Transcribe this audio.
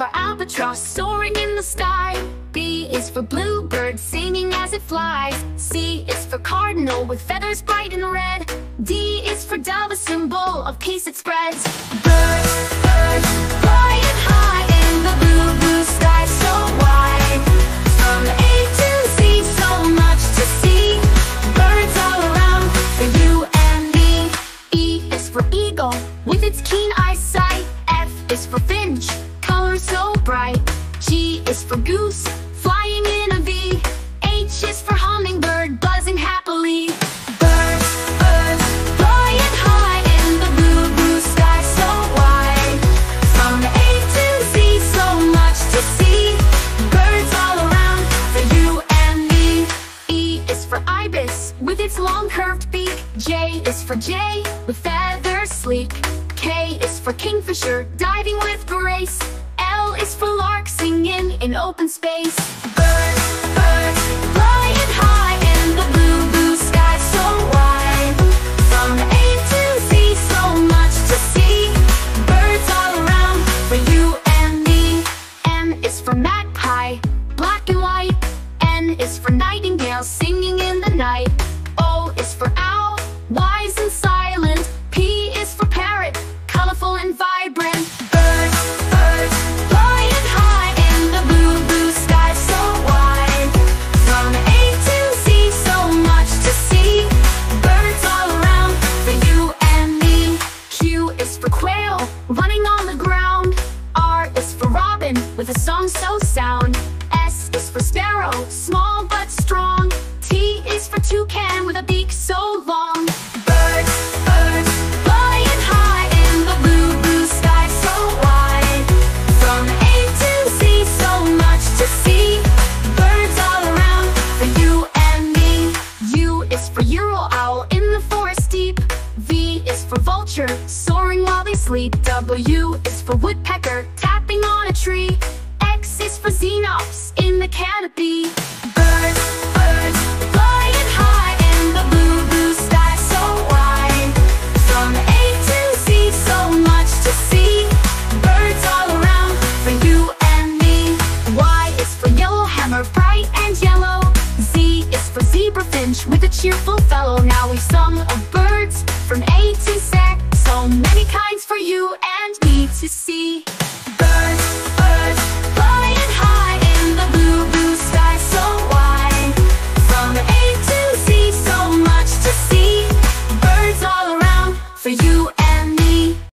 for albatross soaring in the sky. B is for bluebird singing as it flies. C is for cardinal with feathers bright and red. D is for dove, a symbol of peace it spreads. Birds, birds, flying high in the blue, blue sky so wide. From A to Z, so much to see. Birds all around for you and me. E is for eagle with its keen eyesight. F is for finch, color so bright. G is for goose, flying in a V. H is for hummingbird, buzzing happily. Birds, birds, flying high in the blue, blue sky so wide. From A to Z, so much to see. Birds all around for you and me. E is for ibis, with its long curved beak. J is for jay, with feathers sleek. K is for kingfisher, diving with grace. L is for lark, singing in open space. Birds, birds, flying high in the blue, blue sky so wide. From A to Z, so much to see. Birds all around for you and me. M is for magpie, black and white. N is for nightingale, singing in the night. O is for owl, wise and silent. P is for parrot, colorful and vibrant. Birds, running on the ground. R is for robin, with a song so sound. S is for sparrow, small but strong. T is for toucan, with a beak so long. Birds, birds, flying high in the blue, blue sky so wide. From A to Z, so much to see. Birds all around for you and me. U is for Ural owl in the forest deep. V is for vulture, soaring while they sleep. W is for woodpecker, tapping on a tree. X is for xenops in the canopy. Birds, birds, flying high in the blue, blue sky so wide. From A to Z, so much to see. Birds all around for you and me. Y is for yellowhammer, bright and yellow. Z is for zebra finch, with a cheerful fellow. Now we've sung of birds from A to Z, so many kinds for you and